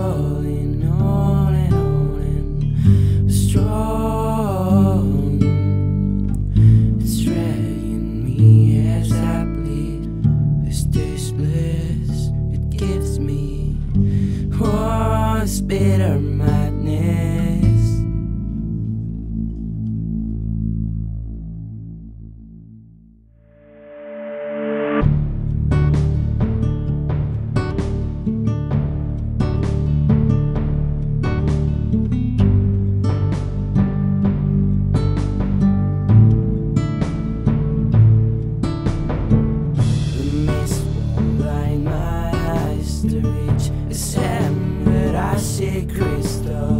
strolling on and strong. It's dragging me as I bleed. This tasteless, it gives me. Oh, it's bitter madness. To reach a heaven that I see crystal.